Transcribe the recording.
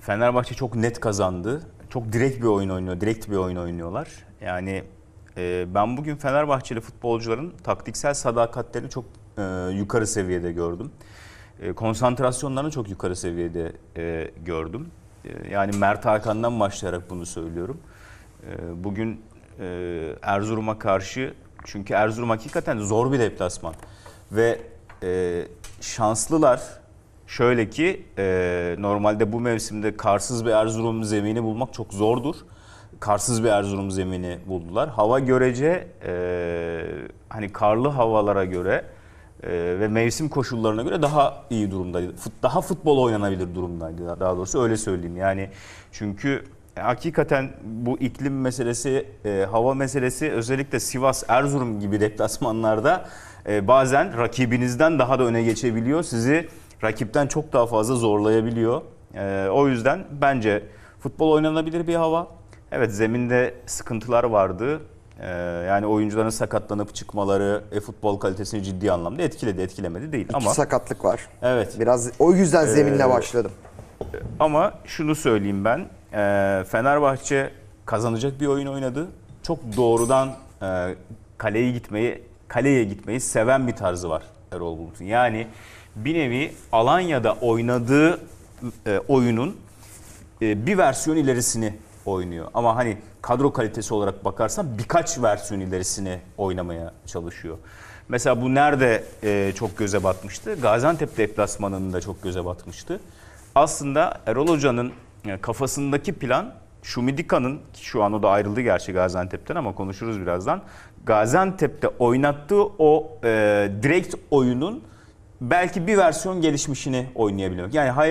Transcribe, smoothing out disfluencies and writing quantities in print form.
Fenerbahçe çok net kazandı. Çok direkt bir oyun oynuyor. Direkt bir oyun oynuyorlar. Yani ben bugün Fenerbahçeli futbolcuların taktiksel sadakatlerini çok yukarı seviyede gördüm. Konsantrasyonlarını çok yukarı seviyede gördüm. Yani Mert Hakan'dan başlayarak bunu söylüyorum. Bugün Erzurum'a karşı, çünkü Erzurum hakikaten zor bir deplasman. Ve şanslılar şöyle ki normalde bu mevsimde karsız bir Erzurum zemini bulmak çok zordur. Karsız bir Erzurum zemini buldular. Hava görece hani karlı havalara göre ve mevsim koşullarına göre daha iyi durumdaydı. Daha futbol oynanabilir durumdaydı, daha doğrusu öyle söyleyeyim. Yani çünkü hakikaten bu iklim meselesi, hava meselesi özellikle Sivas, Erzurum gibi deplasmanlarda bazen rakibinizden daha da öne geçebiliyor. Sizi rakipten çok daha fazla zorlayabiliyor. O yüzden bence futbol oynanabilir bir hava. Evet, zeminde sıkıntılar vardı. Yani oyuncuların sakatlanıp çıkmaları futbol kalitesini ciddi anlamda etkiledi, etkilemedi değil. İki sakatlık var. Evet. Biraz o yüzden zeminle başladım. Ama şunu söyleyeyim ben. Fenerbahçe kazanacak bir oyun oynadı. Çok doğrudan kaleye gitmeyi seven bir tarzı var Erol Bulut'un. Yani bir nevi Alanya'da oynadığı oyunun bir versiyon ilerisini oynuyor. Ama hani kadro kalitesi olarak bakarsan birkaç versiyon ilerisini oynamaya çalışıyor. Mesela bu nerede çok göze batmıştı? Gaziantep deplasmanında çok göze batmıştı. Aslında Erol Hoca'nın kafasındaki plan, Şumidika'nın, şu an o da ayrıldı gerçi Gaziantep'ten ama konuşuruz birazdan. Gaziantep'te oynattığı o direkt oyunun belki bir versiyon gelişmişini oynayabilmek. Yani hayal